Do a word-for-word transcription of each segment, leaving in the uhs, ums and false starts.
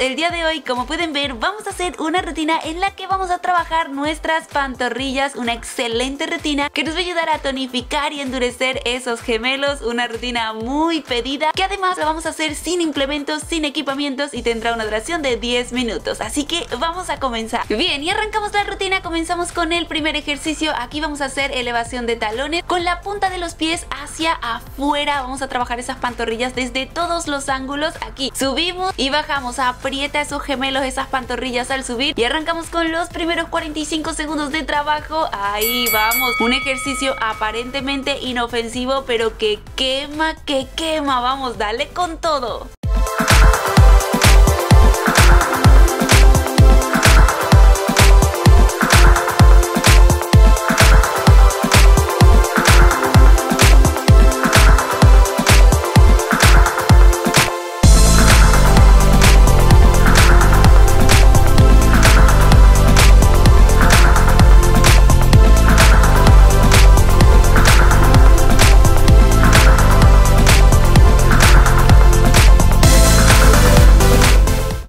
el día de hoy, como pueden ver, vamos a hacer una rutina en la que vamos a trabajar nuestras pantorrillas. Una excelente rutina que nos va a ayudar a tonificar y endurecer esos gemelos. Una rutina muy pedida que además la vamos a hacer sin implementos, sin equipamientos, y tendrá una duración de diez minutos. Así que vamos a comenzar. Bien, y arrancamos la rutina. Comenzamos con el primer ejercicio. Aquí vamos a hacer elevación de talones con la punta de los pies hacia afuera. Vamos a trabajar esas pantorrillas desde todos los ángulos. Aquí subimos y bajamos, aprieta esos gemelos, esas pantorrillas al subir, y arrancamos con los primeros cuarenta y cinco segundos de trabajo. Ahí vamos, un ejercicio aparentemente inofensivo, pero que quema, que quema. Vamos, dale con todo.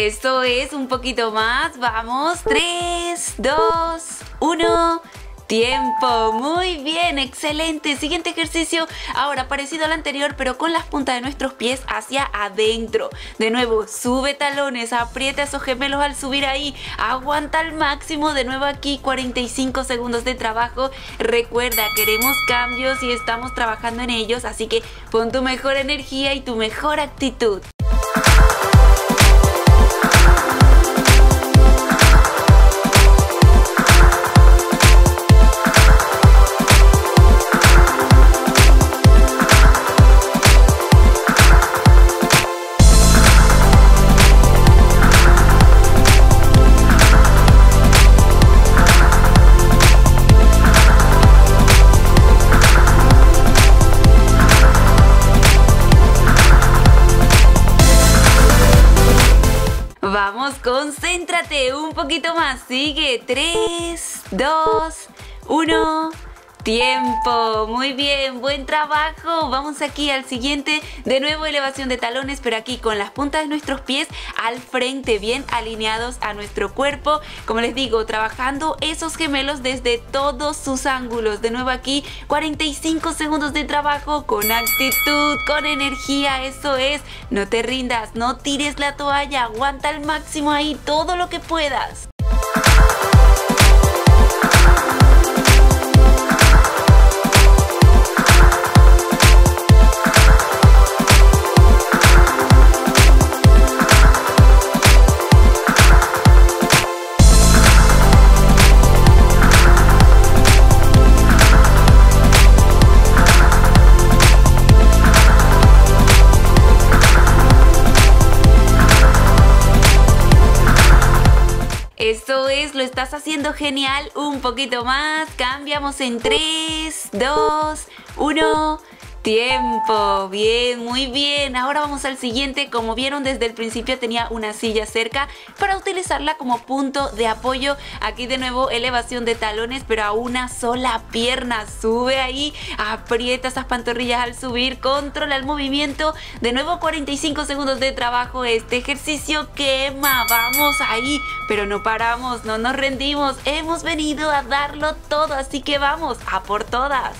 Esto es un poquito más. Vamos, tres, dos, uno... Tiempo, muy bien, excelente. Siguiente ejercicio, ahora parecido al anterior, pero con las puntas de nuestros pies hacia adentro. De nuevo, sube talones, aprieta esos gemelos al subir ahí, aguanta al máximo. De nuevo aquí, cuarenta y cinco segundos de trabajo. Recuerda, queremos cambios y estamos trabajando en ellos, así que pon tu mejor energía y tu mejor actitud. Vamos, concéntrate un poquito más. Sigue, tres, dos, uno... Tiempo, muy bien, buen trabajo. Vamos aquí al siguiente. De nuevo elevación de talones, pero aquí con las puntas de nuestros pies al frente, bien alineados a nuestro cuerpo. Como les digo, trabajando esos gemelos desde todos sus ángulos. De nuevo aquí, cuarenta y cinco segundos de trabajo con actitud, con energía. Eso es, no te rindas, no tires la toalla, aguanta al máximo ahí todo lo que puedas. Eso es, lo estás haciendo genial. Un poquito más, cambiamos en tres, dos, uno... Tiempo, bien, muy bien. Ahora vamos al siguiente. Como vieron, desde el principio tenía una silla cerca para utilizarla como punto de apoyo. Aquí de nuevo elevación de talones, pero a una sola pierna. Sube ahí, aprieta esas pantorrillas al subir, controla el movimiento. De nuevo cuarenta y cinco segundos de trabajo. Este ejercicio quema, vamos ahí, pero no paramos, no nos rendimos. Hemos venido a darlo todo, así que vamos a por todas.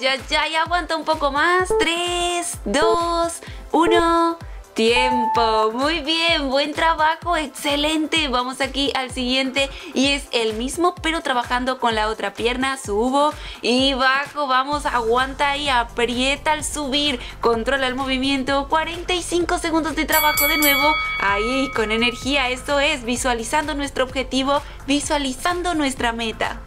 Ya, ya, ya, aguanta un poco más. tres, dos, uno... Tiempo, muy bien, buen trabajo, excelente. Vamos aquí al siguiente y es el mismo, pero trabajando con la otra pierna. Subo y bajo, vamos, aguanta ahí, aprieta al subir, controla el movimiento. Cuarenta y cinco segundos de trabajo de nuevo, ahí con energía. Eso es, visualizando nuestro objetivo, visualizando nuestra meta.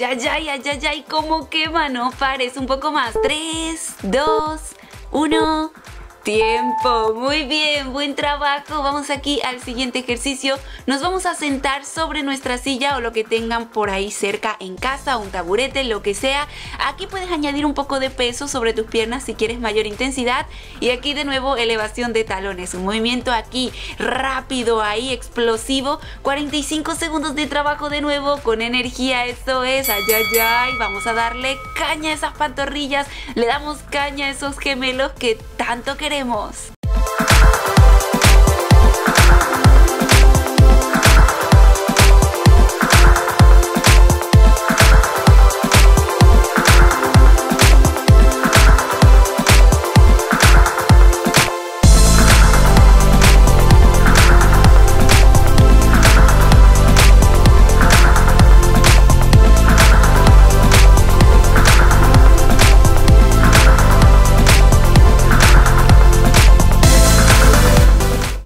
ay, ay, ay, ay, ay, cómo quema, no pares, un poco más. tres, dos, uno... Tiempo, muy bien, buen trabajo. Vamos aquí al siguiente ejercicio. Nos vamos a sentar sobre nuestra silla o lo que tengan por ahí cerca en casa, un taburete, lo que sea. Aquí puedes añadir un poco de peso sobre tus piernas si quieres mayor intensidad. Y aquí de nuevo elevación de talones, un movimiento aquí rápido, ahí explosivo. Cuarenta y cinco segundos de trabajo de nuevo con energía, eso es, ay, ay, ay. Vamos a darle caña a esas pantorrillas, le damos caña a esos gemelos que tanto queremos. Queremos.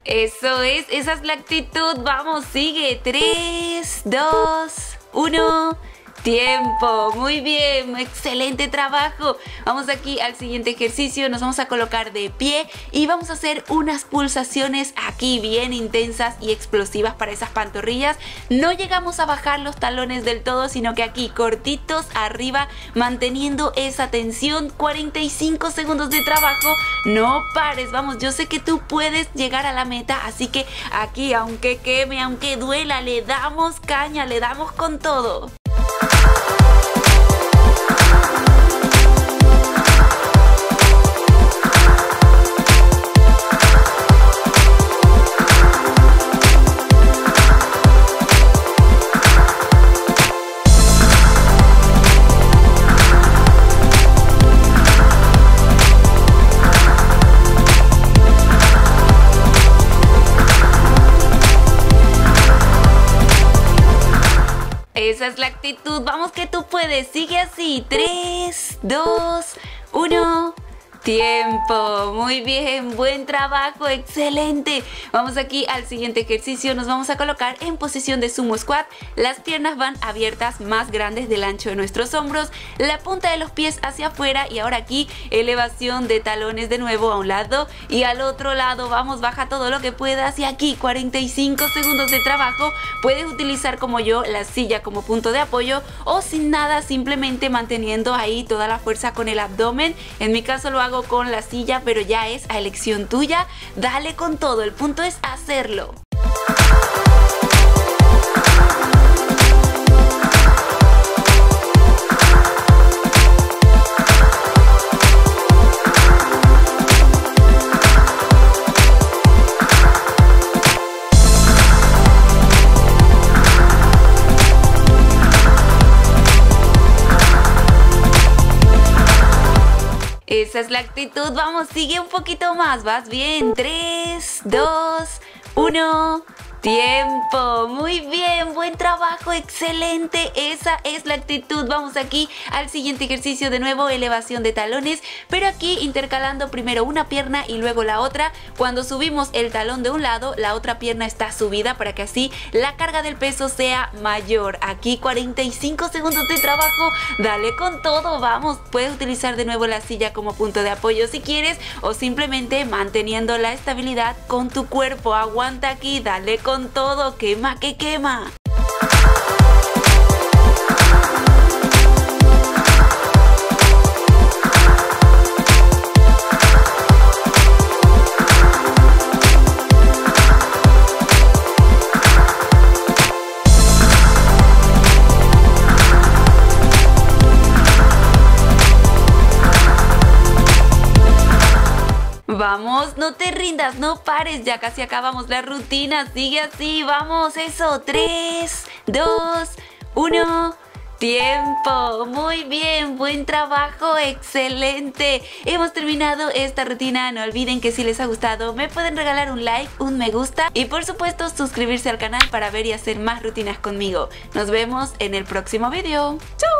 Eso es, esa es la actitud. Vamos, sigue. tres, dos, uno... Tiempo, muy bien, excelente trabajo. Vamos aquí al siguiente ejercicio, nos vamos a colocar de pie y vamos a hacer unas pulsaciones aquí bien intensas y explosivas para esas pantorrillas. No llegamos a bajar los talones del todo, sino que aquí cortitos arriba, manteniendo esa tensión. Cuarenta y cinco segundos de trabajo, no pares, vamos, yo sé que tú puedes llegar a la meta, así que aquí, aunque queme, aunque duela, le damos caña, le damos con todo. Esa es la actitud, vamos que tú puedes, sigue así, tres, dos, uno... Tiempo, muy bien, buen trabajo, excelente. Vamos aquí al siguiente ejercicio, nos vamos a colocar en posición de sumo squat. Las piernas van abiertas, más grandes del ancho de nuestros hombros, la punta de los pies hacia afuera y ahora aquí elevación de talones de nuevo a un lado y al otro lado. Vamos, baja todo lo que puedas y aquí cuarenta y cinco segundos de trabajo. Puedes utilizar como yo la silla como punto de apoyo o sin nada, simplemente manteniendo ahí toda la fuerza con el abdomen. En mi caso lo hago con la silla, pero ya es a elección tuya. Dale con todo, el punto es hacerlo. Esa es la actitud, vamos, sigue un poquito más, vas bien, tres, dos, uno... Tiempo, muy bien, buen trabajo, excelente, esa es la actitud. Vamos aquí al siguiente ejercicio, de nuevo elevación de talones, pero aquí intercalando primero una pierna y luego la otra. Cuando subimos el talón de un lado, la otra pierna está subida para que así la carga del peso sea mayor. Aquí cuarenta y cinco segundos de trabajo, dale con todo, vamos. Puedes utilizar de nuevo la silla como punto de apoyo si quieres o simplemente manteniendo la estabilidad con tu cuerpo. Aguanta aquí, dale con todo. Con todo, quema que quema. Vamos, no te rindas, no pares, ya casi acabamos la rutina, sigue así, vamos, eso, tres, dos, uno... Tiempo, muy bien, buen trabajo, excelente. Hemos terminado esta rutina. No olviden que si les ha gustado me pueden regalar un like, un me gusta y por supuesto suscribirse al canal para ver y hacer más rutinas conmigo. Nos vemos en el próximo video. ¡Chau!